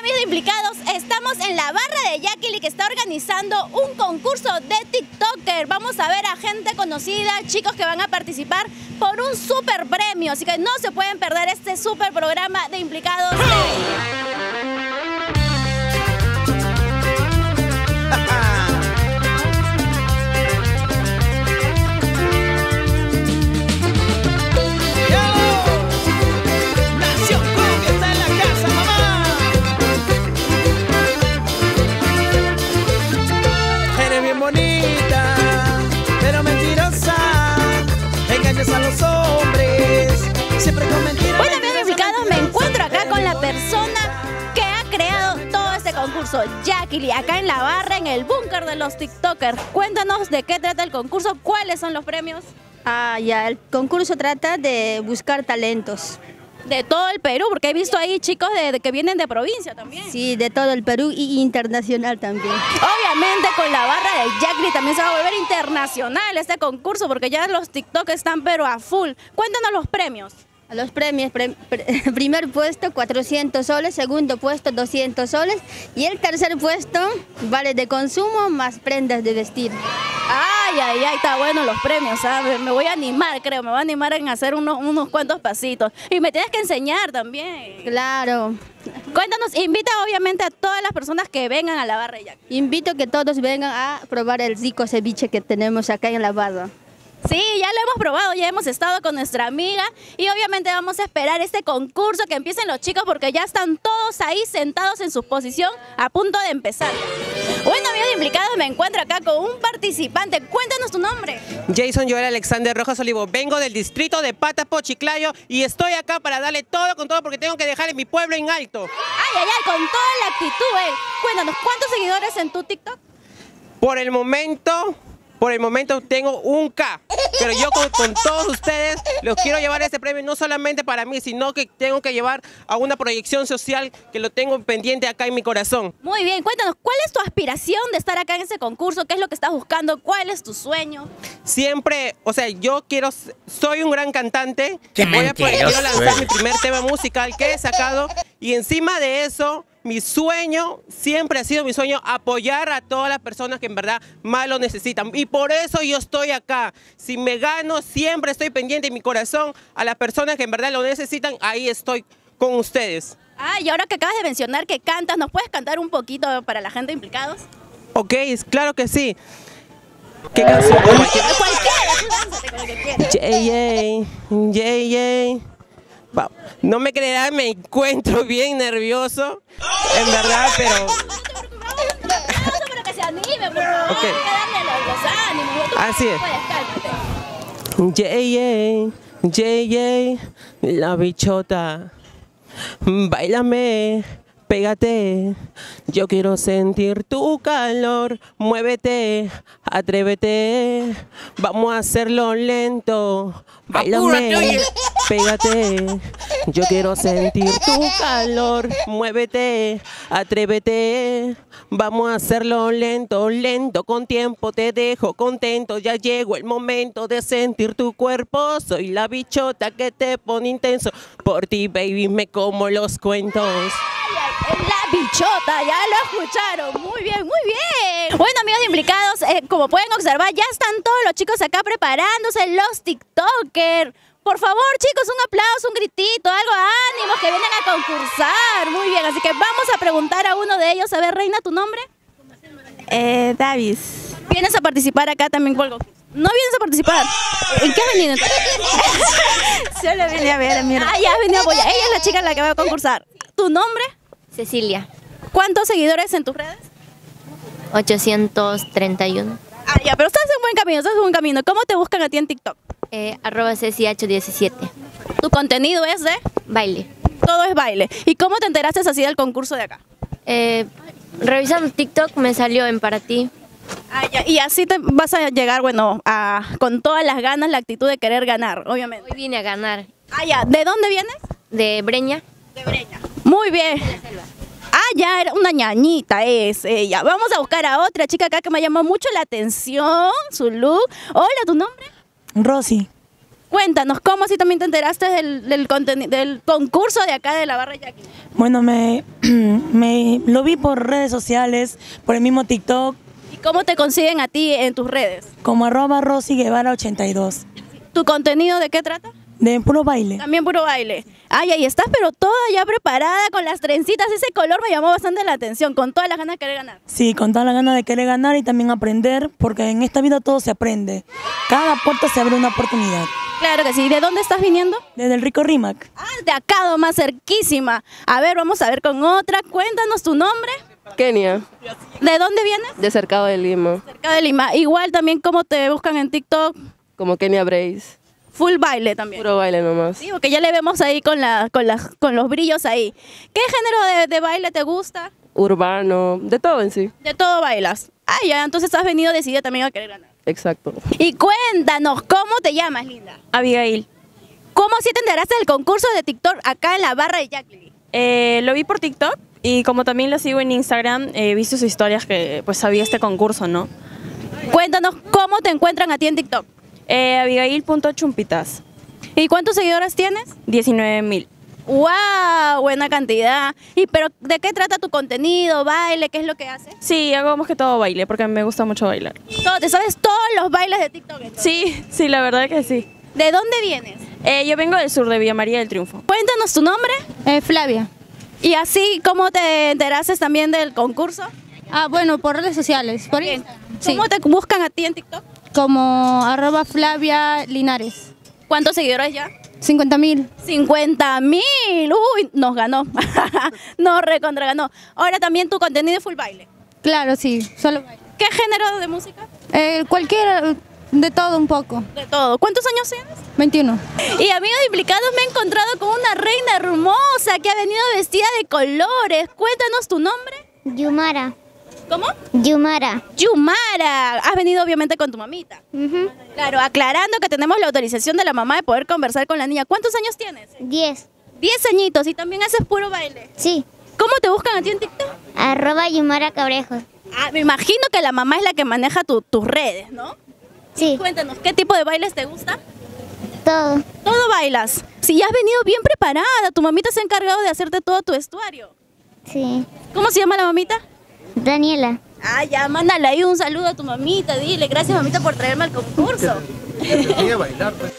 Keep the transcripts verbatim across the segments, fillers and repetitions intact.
amigos de Implicados, estamos en la barra de Jackili que está organizando un concurso de TikToker. Vamos a ver a gente conocida, chicos que van a participar por un super premio. Así que no se pueden perder este super programa de Implicados. Jackili, acá en la barra, en el búnker de los TikTokers. Cuéntanos de qué trata el concurso, cuáles son los premios. Ah, ya, el concurso trata de buscar talentos. De todo el Perú, porque he visto ahí chicos de, de que vienen de provincia también. Sí, de todo el Perú y internacional también. Obviamente con la barra de Jackili también se va a volver internacional este concurso, porque ya los TikTokers están pero a full. Cuéntanos los premios. Los premios, pre, pre, primer puesto cuatrocientos soles, segundo puesto doscientos soles y el tercer puesto vale de consumo más prendas de vestir. Ay, ay, ay, está bueno los premios, ¿sabes? Me voy a animar, creo, me voy a animar en hacer unos, unos cuantos pasitos. Y me tienes que enseñar también. Claro. Cuéntanos, invita obviamente a todas las personas que vengan a la barra de Jackili. Invito a que todos vengan a probar el rico ceviche que tenemos acá en la barra. Sí, ya lo hemos probado, ya hemos estado con nuestra amiga y obviamente vamos a esperar este concurso que empiecen los chicos porque ya están todos ahí sentados en su posición a punto de empezar. Bueno, amigos de Implicados, me encuentro acá con un participante. Cuéntanos tu nombre. Jason Joel Alexander Rojas Olivo, vengo del distrito de Patapo, Chiclayo y estoy acá para darle todo con todo porque tengo que dejar en mi pueblo en alto. Ay, ay, ay, con toda la actitud, eh. Cuéntanos, ¿cuántos seguidores en tu TikTok? Por el momento... Por el momento tengo un K, pero yo con, con todos ustedes los quiero llevar este premio no solamente para mí, sino que tengo que llevar a una proyección social que lo tengo pendiente acá en mi corazón. Muy bien, cuéntanos, ¿cuál es tu aspiración de estar acá en este concurso? ¿Qué es lo que estás buscando? ¿Cuál es tu sueño? Siempre, o sea, yo quiero, soy un gran cantante, voy a poder, quiero lanzar mi primer tema musical que he sacado y encima de eso... Mi sueño, siempre ha sido mi sueño, apoyar a todas las personas que en verdad más lo necesitan. Y por eso yo estoy acá. Si me gano, siempre estoy pendiente en mi corazón a las personas que en verdad lo necesitan. Ahí estoy con ustedes. Ah, y ahora que acabas de mencionar que cantas, ¿nos puedes cantar un poquito para la gente Implicados? Ok, claro que sí. ¿Qué canción? Cualquiera, tú con lo que quieras. Yay, yay, yay, yay. No me creerán, me encuentro bien nervioso, en verdad, pero... que se anime, por favor, okay. Los ánimos. Así es. J J, J J, la bichota, báilame, pégate, yo quiero sentir tu calor, muévete, atrévete, vamos a hacerlo lento, báilame. Pégate, yo quiero sentir tu calor, muévete, atrévete, vamos a hacerlo lento, lento, con tiempo te dejo contento, ya llegó el momento de sentir tu cuerpo, soy la bichota que te pone intenso, por ti baby me como los cuentos. La bichota, ya lo escucharon, muy bien, muy bien. Bueno, amigos de Implicados, eh, como pueden observar, ya están todos los chicos acá preparándose, los TikTokers. Por favor, chicos, un aplauso, un gritito, algo, ánimos, que vienen a concursar. Muy bien, así que vamos a preguntar a uno de ellos. A ver, Reina, ¿tu nombre? Eh, Davis. ¿Vienes a participar acá también por el concurso? No vienes a participar. ¿En qué has venido? Solo vine a ver a mi hermana. Ah, ya has venido a apoyar. Ella es la chica en la que va a concursar. ¿Tu nombre? Cecilia. ¿Cuántos seguidores en tus redes? ochocientos treinta y uno. Ah, ya, pero estás en buen camino, estás en buen camino. ¿Cómo te buscan a ti en TikTok? Eh, arroba C C H diecisiete. ¿Tu contenido es de? Baile. Todo es baile. ¿Y cómo te enteraste así del concurso de acá? Eh, revisando TikTok me salió en para ti. Ah, ya. Y así te vas a llegar, bueno, a, con todas las ganas, la actitud de querer ganar, obviamente. Hoy vine a ganar. Ah, ya. ¿De dónde vienes? De Breña. De Breña. Muy bien. De la selva. Ah, ya, era una ñañita es ella. Vamos a buscar a otra chica acá que me llamó mucho la atención, su look. Hola, ¿tu nombre? Rosy. Cuéntanos, ¿cómo así también te enteraste del, del, del concurso de acá de la barra Jackili? Bueno, me, me lo vi por redes sociales, por el mismo TikTok. ¿Y cómo te consiguen a ti en tus redes? Como arroba Rosy Guevara ochenta y dos. ¿Tu contenido de qué trata? De puro baile. También puro baile. Ay, ahí estás, pero toda ya preparada, con las trencitas, ese color me llamó bastante la atención, con todas las ganas de querer ganar. Sí, con todas las ganas de querer ganar y también aprender, porque en esta vida todo se aprende. Cada puerta se abre una oportunidad. Claro que sí. ¿De dónde estás viniendo? Desde el rico Rímac. Ah, de acá, más cerquísima. A ver, vamos a ver con otra. Cuéntanos tu nombre. Kenia. ¿De dónde vienes? De Cercado de Lima. Cercado de Lima. Igual también, ¿cómo te buscan en TikTok? Como Kenia Brace. Full baile también. Puro baile nomás. Sí, porque ya le vemos ahí con, la, con, la, con los brillos ahí. ¿Qué género de, de baile te gusta? Urbano, de todo en sí. De todo bailas. Ah, ya, entonces has venido decidida también a querer ganar. Exacto. Y cuéntanos, ¿cómo te llamas, linda? Abigail. ¿Cómo sí te enteraste del concurso de TikTok acá en la barra de Jackili? Eh, lo vi por TikTok y como también lo sigo en Instagram, he eh, visto sus historias que pues había este concurso, ¿no? Cuéntanos, ¿cómo te encuentran a ti en TikTok? Eh, Abigail punto chumpitas. ¿Y cuántos seguidores tienes? diecinueve mil. ¡Wow! Buena cantidad. ¿Y pero de qué trata tu contenido? ¿Baile? ¿Qué es lo que haces? Sí, hago más que todo baile porque me gusta mucho bailar. ¿Te sabes todos los bailes de TikTok? Entonces. Sí, sí, la verdad que sí. ¿De dónde vienes? Eh, yo vengo del sur, de Villa María del Triunfo. Cuéntanos tu nombre. Eh, Flavia. ¿Y así cómo te enteraste también del concurso? Ah, bueno, por redes sociales. Por okay. ¿Cómo sí. te buscan a ti en TikTok? Como arroba Flavia Linares. ¿Cuántos seguidores ya? cincuenta mil. cincuenta mil. Uy, nos ganó. Nos recontra ganó. Ahora también tu contenido es full baile. Claro, sí, solo baile. ¿Qué género de música? Eh, cualquiera, de todo un poco. De todo. ¿Cuántos años tienes? veintiuno. Y amigos implicados, me he encontrado con una reina hermosa que ha venido vestida de colores. Cuéntanos tu nombre. Xiomara. ¿Cómo? Xiomara. Xiomara. Has venido obviamente con tu mamita. Uh-huh. Claro, aclarando que tenemos la autorización de la mamá de poder conversar con la niña. ¿Cuántos años tienes? Diez. Diez añitos y también haces puro baile. Sí. ¿Cómo te buscan a ti en TikTok? Arroba Xiomara Cabrejos. Ah, me imagino que la mamá es la que maneja tu, tus redes, ¿no? Sí. Cuéntanos, ¿qué tipo de bailes te gusta? Todo. ¿Todo bailas? Sí, ya has venido bien preparada. Tu mamita se ha encargado de hacerte todo tu vestuario. Sí. ¿Cómo se llama la mamita? Daniela. Ah, ya, mándale ahí un saludo a tu mamita, dile, gracias mamita por traerme al concurso. Que te sigue a bailar, pues.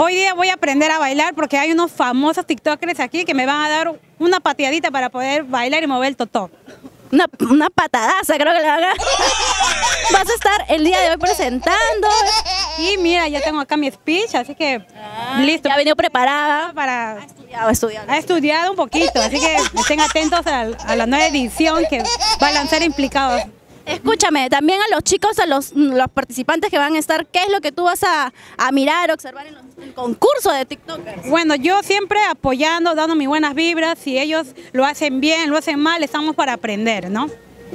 Hoy día voy a aprender a bailar porque hay unos famosos tiktokers aquí que me van a dar una pateadita para poder bailar y mover el totó. Una, una patadaza creo que le haga. Vas a estar el día de hoy presentando. Y mira, ya tengo acá mi speech, así que ah, listo. Ya ha venido preparada para... Ha estudiado, ha estudiado. Ha estudiado un poquito, así que estén atentos a, a la nueva edición que va a lanzar Implicados. Escúchame, también a los chicos, a los, los participantes que van a estar, ¿qué es lo que tú vas a, a mirar, observar en los, el concurso de tiktokers? Bueno, yo siempre apoyando, dando mis buenas vibras, si ellos lo hacen bien, lo hacen mal, estamos para aprender, ¿no?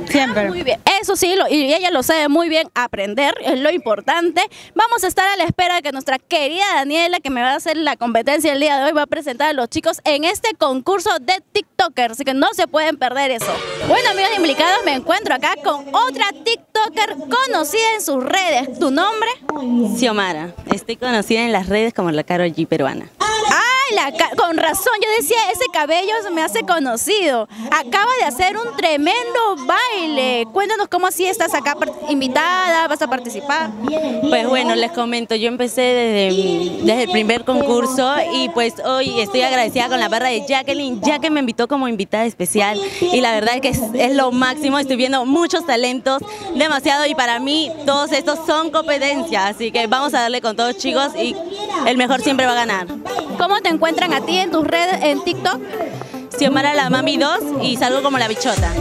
Siempre. Ah, muy bien, eso sí, lo, y ella lo sabe muy bien, aprender es lo importante. Vamos a estar a la espera de que nuestra querida Daniela, que me va a hacer la competencia el día de hoy, va a presentar a los chicos en este concurso de tiktokers, así que no se pueden perder eso. Bueno, amigos implicados, me encuentro acá con otra tiktoker conocida en sus redes. ¿Tu nombre? Xiomara, estoy conocida en las redes como la Karol G peruana. La con razón, yo decía, ese cabello se me hace conocido. Acaba de hacer un tremendo baile. Cuéntanos cómo así estás acá invitada, vas a participar. Pues bueno, les comento, yo empecé desde, desde el primer concurso y pues hoy estoy agradecida con la barra de Jackili, ya que me invitó como invitada especial y la verdad es que es, es lo máximo, estoy viendo muchos talentos, demasiado, y para mí todos estos son competencia, así que vamos a darle con todos, chicos, y el mejor siempre va a ganar. ¿Cómo te encuentran a ti en tus redes, en TikTok? Xiomara la Mami dos y salgo como la bichota.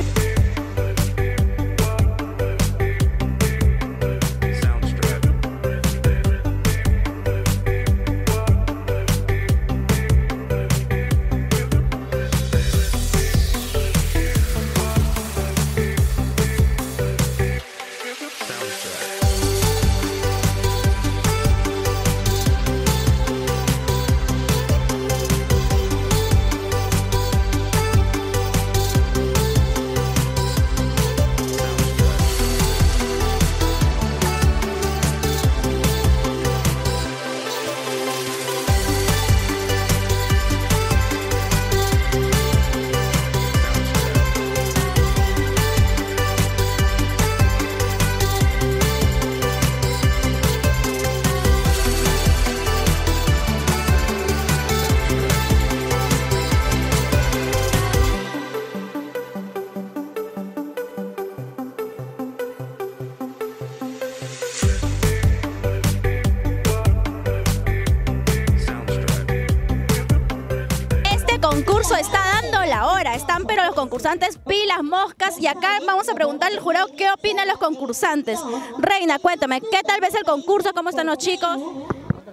Está dando la hora, están pero los concursantes pilas, moscas, y acá vamos a preguntar al jurado qué opinan los concursantes. Reina, cuéntame, ¿qué tal ves el concurso? ¿Cómo están los chicos?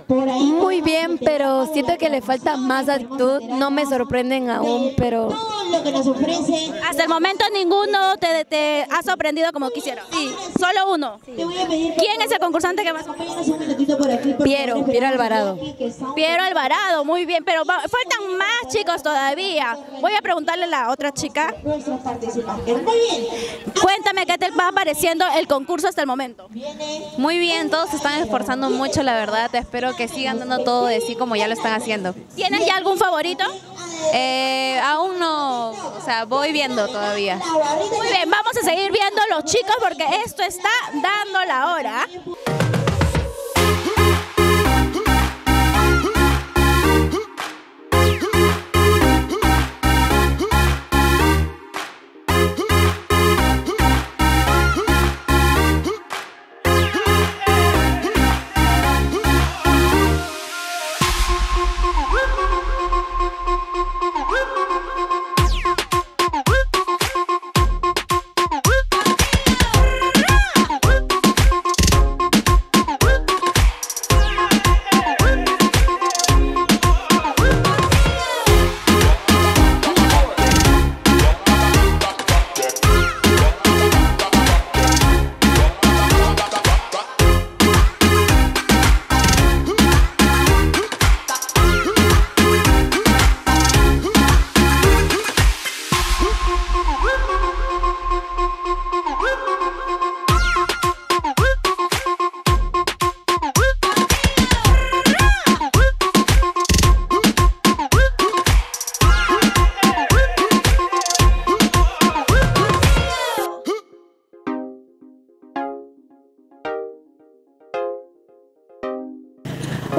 Muy bien, pero siento que le falta más actitud, no me sorprenden aún, pero... Lo que nos ofrece. Hasta el momento ninguno te, te ha sorprendido como quisiera. Sí, solo uno. Sí. ¿Quién es el concursante que más? Piero, Piero Alvarado. Piero Alvarado, muy bien, pero va, faltan más chicos todavía. Voy a preguntarle a la otra chica. Cuéntame qué te va pareciendo el concurso hasta el momento. Muy bien, todos se están esforzando mucho, la verdad. Espero que sigan dando todo de sí como ya lo están haciendo. ¿Tienes ya algún favorito? Eh, aún no, o sea, voy viendo todavía. Muy bien, vamos a seguir viendo los chicos porque esto está dando la hora.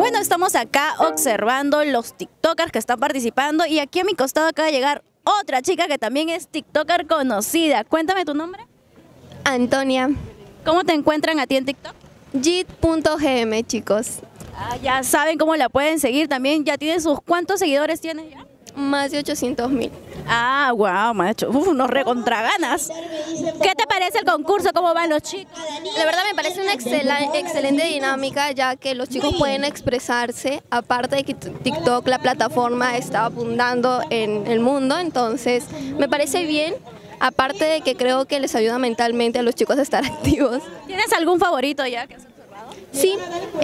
Bueno, estamos acá observando los tiktokers que están participando y aquí a mi costado acaba de llegar otra chica que también es tiktoker conocida. Cuéntame tu nombre. Antonia. ¿Cómo te encuentran a ti en TikTok? Jit punto G M, chicos. Ah, ya saben cómo la pueden seguir también. Ya tienen sus... ¿Cuántos seguidores tienes ya? Más de ochocientos mil. Ah, wow, macho. Uf, nos recontraganas. ¿Qué te parece el concurso? ¿Cómo van los chicos? La verdad me parece una excelente, excelente dinámica, ya que los chicos pueden expresarse. Aparte de que TikTok, la plataforma, está abundando en el mundo. Entonces, me parece bien. Aparte de que creo que les ayuda mentalmente a los chicos a estar activos. ¿Tienes algún favorito ya que has observado? Sí,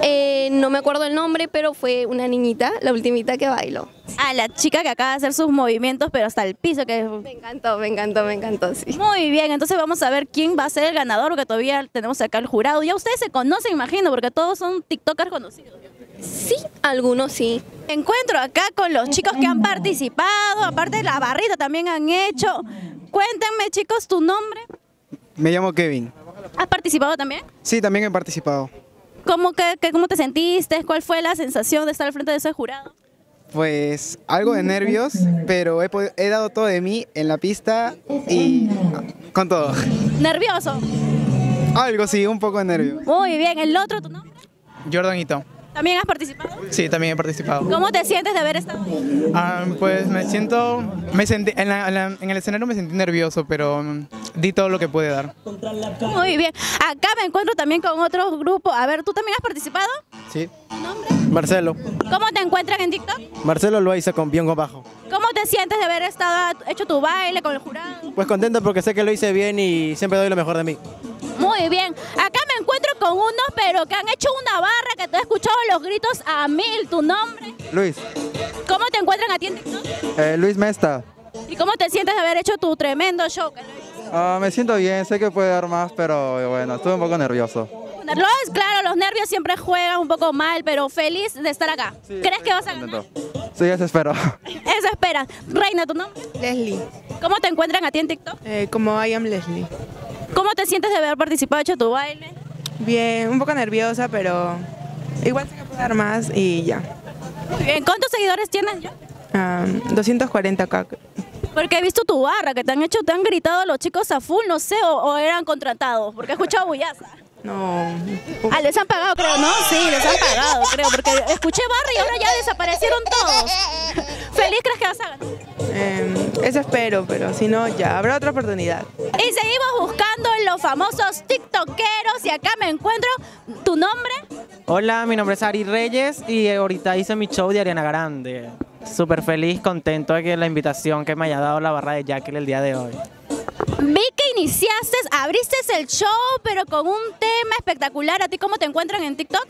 eh, no me acuerdo el nombre, pero fue una niñita, la ultimita que bailó. A la chica que acaba de hacer sus movimientos, pero hasta el piso que... Me encantó, me encantó, me encantó, sí. Muy bien, entonces vamos a ver quién va a ser el ganador, porque todavía tenemos acá el jurado. Ya ustedes se conocen, imagino, porque todos son tiktokers conocidos. Sí, algunos sí. Me encuentro acá con los chicos que han participado, aparte de la barrita también han hecho... Cuéntame, chicos, tu nombre. Me llamo Kevin. ¿Has participado también? Sí, también he participado. ¿Cómo, que, que, ¿Cómo te sentiste? ¿Cuál fue la sensación de estar al frente de ese jurado? Pues algo de nervios, pero he, he dado todo de mí en la pista y con todo. ¿Nervioso? Algo, sí, un poco de nervios. Muy bien. ¿El otro, tu nombre? Jordanito. ¿También has participado? Sí, también he participado. ¿Cómo te sientes de haber estado ahí? Ah, pues me siento, me sentí, en, la, en, la, en el escenario me sentí nervioso, pero um, di todo lo que pude dar. Muy bien. Acá me encuentro también con otro grupo. A ver, ¿tú también has participado? Sí. ¿Tu nombre? Marcelo. ¿Cómo te encuentras en TikTok? Marcelo Loaiza con bien bajo. ¿Cómo te sientes de haber estado, hecho tu baile con el jurado? Pues contento porque sé que lo hice bien y siempre doy lo mejor de mí. Muy bien. Acá me encuentro con unos, pero que han hecho una barra, que te he escuchado los gritos a mil. ¿Tu nombre? Luis. ¿Cómo te encuentran a ti en TikTok? Eh, Luis Mesta. ¿Y cómo te sientes de haber hecho tu tremendo show? Uh, me siento bien, sé que puede dar más, pero bueno, estuve un poco nervioso. Los, claro, los nervios siempre juegan un poco mal, pero feliz de estar acá. Sí, ¿crees que vas a ganar? Sí, eso espero. Eso espera. Reina, ¿tu nombre? Leslie. ¿Cómo te encuentran a ti en TikTok? Eh, como I am Leslie. ¿Cómo te sientes de haber participado, hecho tu baile? Bien, un poco nerviosa, pero igual sé que puedo dar más y ya. Muy bien, ¿cuántos seguidores tienes yo? Um, doscientos cuarenta K. Porque he visto tu barra, que te han hecho, te han gritado los chicos a full, no sé, o, o eran contratados, porque he escuchado bullaza. No. Ah, les han pagado, creo, ¿no? Sí, les han pagado, creo, porque escuché barra y ahora ya desaparecieron todos. ¿Feliz crees que vas a ganar? Eh, eso espero, pero si no, ya habrá otra oportunidad. Y seguimos buscando los famosos tiktokeros y acá me encuentro. ¿Tu nombre? Hola, mi nombre es Ari Reyes y ahorita hice mi show de Ariana Grande. Súper feliz, contento de que la invitación que me haya dado la barra de Jackili el día de hoy. Vi que iniciaste, abriste el show, pero con un tema espectacular. ¿A ti cómo te encuentran en TikTok?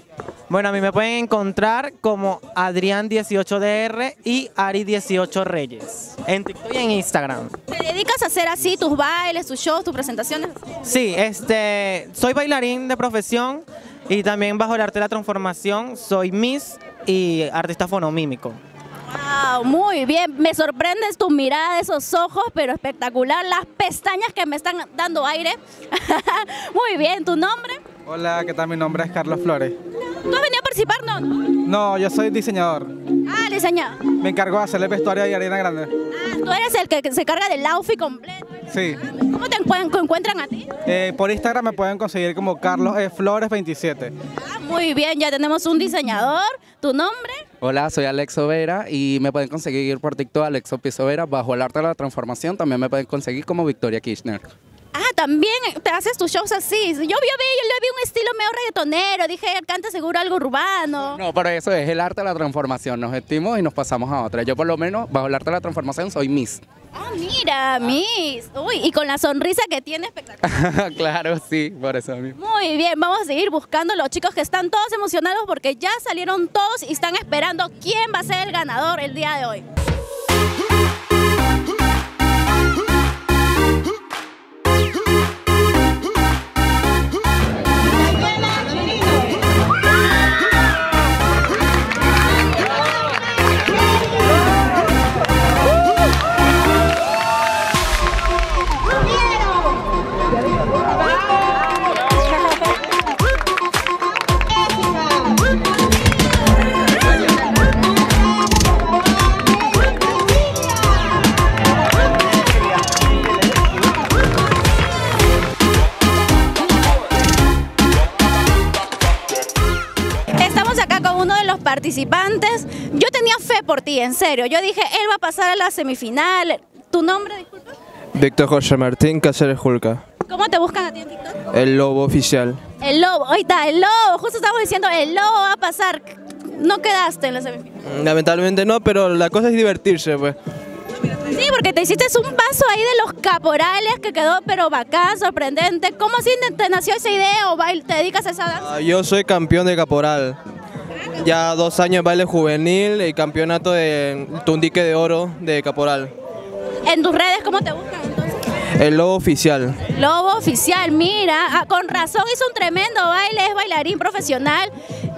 Bueno, a mí me pueden encontrar como Adrián dieciocho D R y Ari dieciocho Reyes en TikTok y en Instagram. ¿Te dedicas a hacer así tus bailes, tus shows, tus presentaciones? Sí, este, soy bailarín de profesión y también bajo el arte de la transformación soy Miss y artista fonomímico. Wow, muy bien, me sorprendes tu mirada, esos ojos, pero espectacular, las pestañas que me están dando aire. Muy bien, ¿tu nombre? Hola, ¿qué tal? Mi nombre es Carlos Flores. ¿Tú has venido a participar? No, no, yo soy diseñador. Ah, diseñador. Me encargo de hacer el vestuario de Ariana Grande. Ah, tú eres el que se carga del outfit completo. Sí. ¿Cómo te encuentran a ti? Eh, por Instagram me pueden conseguir como Carlos eh, Flores veintisiete. Ah, muy bien, ya tenemos un diseñador. ¿Tu nombre? Hola, soy Alexo Vera y me pueden conseguir por TikTok Alexo Piso Vera. Bajo el arte de la transformación también me pueden conseguir como Victoria Kirchner. Ah, también te haces tus shows así. Yo vi, yo vi, yo vi un estilo medio reggaetonero, dije, canta seguro algo urbano. No, pero eso es el arte de la transformación, nos vestimos y nos pasamos a otra. Yo por lo menos, bajo el arte de la transformación, soy Miss. Ah, mira, ah. Miss. Uy, y con la sonrisa que tiene, espectacular. Claro, sí, por eso mismo. Muy bien, vamos a seguir buscando los chicos que están todos emocionados porque ya salieron todos y están esperando quién va a ser el ganador el día de hoy. participantes. Yo tenía fe por ti, en serio. Yo dije, él va a pasar a la semifinal. ¿Tu nombre, disculpa? Victor José Martín Cáceres Julca. ¿Cómo te buscan a ti en TikTok? El Lobo Oficial. El Lobo, ahí está, el Lobo. Justo estamos diciendo, el Lobo va a pasar. No quedaste en la semifinal. Lamentablemente no, pero la cosa es divertirse, pues. Sí, porque te hiciste un paso ahí de los caporales que quedó, pero bacán, sorprendente. ¿Cómo así te nació esa idea o te dedicas a esa danza? Uh, yo soy campeón de caporal. Ya dos años en baile juvenil y campeonato de tundique de oro de caporal. ¿En tus redes cómo te buscan entonces? El Lobo Oficial. Lobo Oficial, mira, ah, con razón hizo un tremendo baile, es bailarín profesional.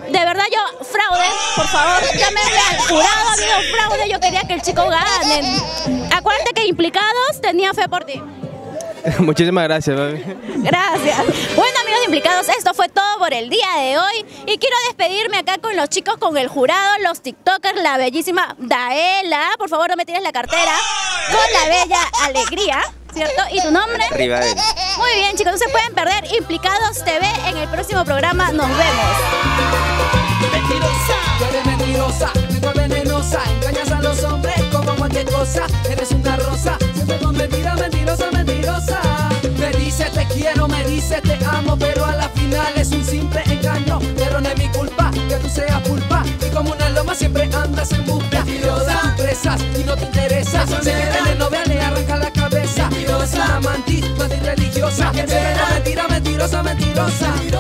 De verdad yo, fraude, por favor, llámenle al jurado, amigo fraude, yo quería que el chico gane. Acuérdate que Implicados tenía fe por ti. Muchísimas gracias, mami. Gracias. Bueno, amigos Implicados, esto fue todo por el día de hoy. Y quiero despedirme acá con los chicos, con el jurado, los tiktokers, la bellísima Daela. Por favor, no me tires la cartera. Con la bella Alegría, ¿cierto? ¿Y tu nombre? Rivadel. Muy bien, chicos, no se pueden perder Implicados T V en el próximo programa. Nos vemos. Mentirosa, tú eres mentirosa, lengua venenosa, engañas a los hombres como cualquier cosa. Eres una rosa, siempre con mentira, mentirosa, mentirosa. Me dices te quiero, me dices te amo, pero a la final es un simple engaño. Pero no es mi culpa que tú seas pulpa y como una loma siempre andas en busca. Mentirosa, presas y no te interesa. Se queda en novela, le arranca la cabeza. Mentirosa, mantis, mantis religiosa. Mentira, mentira, mentirosa, mentirosa.